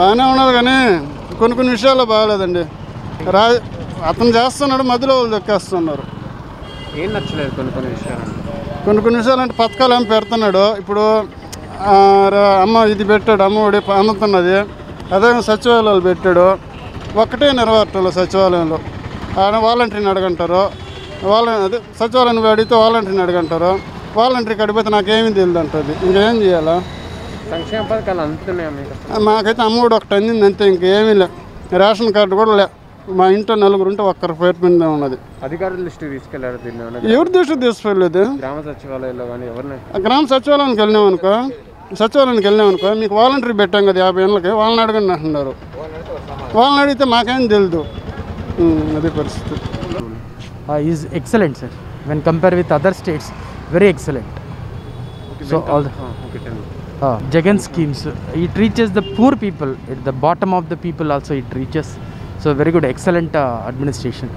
బాగానే ఉన్నది కానీ కొన్ని కొన్ని విషయాల్లో బాగాలేదండి. అతను చేస్తున్నాడు, మధ్యలో వాళ్ళు దొక్కేస్తున్నారు. ఏం నచ్చలేదు కొన్ని కొన్ని విషయాలు అంటే పథకాలు ఏమి పెడుతున్నాడు. ఇప్పుడు అమ్మ ఇది పెట్టాడు, అమ్మఒడి అమ్ముతున్నది, అదే సచివాలయాలు పెట్టాడు. ఒక్కటే నిర్వర్తంలో సచివాలయంలో ఆయన వాలంటీర్ని అడగంటారు, అదే సచివాలయాన్ని అడిగితే వాలంటీర్ని అడగంటారు, వాలంటీర్కి అడిగితే నాకేమీ తెలియదు అంటుంది. ఇంకేం చేయాలా? సంక్షేమ పథకాలు అందుతున్నాయి. మాకైతే అమ్మఒడి ఒకటి అందింది అంతే, ఇంకేమీ లేదు. రేషన్ కార్డు కూడా లే. మా ఇంట్లో నలుగురు ఉంటే ఒక్కరి పేరు మీద ఉన్నది. అధికారుల దృష్టికి తీసుకెళ్లారు, ఎవరి దృష్టికి తీసుకెళ్ళలేదు. గ్రామ సచివాలయానికి వెళ్ళినామనుకో మీకు వాలంటీర్ పెట్టాం కదా 50 ఏళ్ళకి, వాళ్ళని అడగండి అంటున్నారు. వాళ్ళని అడిగితే మాకేం తెలియదు. అదే పరిస్థితి. Is excellent sir, when compare with other states very excellent. So all Jagan schemes it reaches the poor people, it the bottom of the people also it reaches. So very good, excellent administration.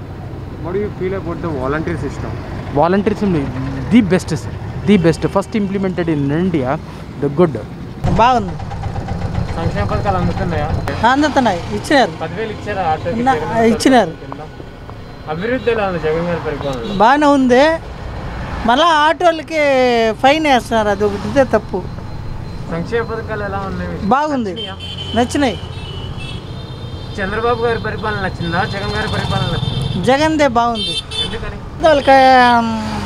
What do you feel about the volunteer system? Volunteer system is the best, sir. The best. First implemented in India, the good. Bagun. Sanction padkal andutunnaya. Andutunnayi. Ichinaru. 10000 ichara auto ki. Ichinaru. Abhiruddhila andu Jagan garu parikonu. Baane unde. Mala autoliki fine estnaru, adu okite tappu. Sanction padkal ela unnayi. Bagundi. Nachinayi. Chandrababu గారి పరిపాలన నచ్చిందా, జగన్ గారి పరిపాలన నచ్చిందా? జగన్దే బాగుంది. వాళ్ళకి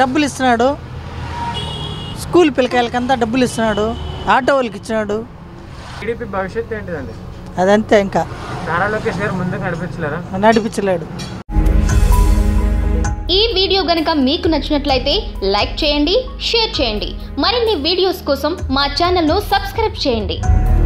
డబ్బులు ఇస్తున్నాడు, స్కూల్ పిల్లకాయలకంతా డబ్బులు ఇస్తున్నాడు, ఆటో వాళ్ళకి ఇచ్చినాడు. టీడీపీ భవిష్యత్తు ఏంటిదండి? అదంతే, ఇంకా నారా లోకేష్ గారు ముందుకు నడిపించలేరా? నడిపించలేడు. ఈ వీడియో గనక మీకు నచ్చినట్లయితే లైక్ చేయండి, షేర్ చేయండి. మరిన్ని వీడియోస్ కోసం మా ఛానల్ను సబ్స్క్రైబ్ చేయండి.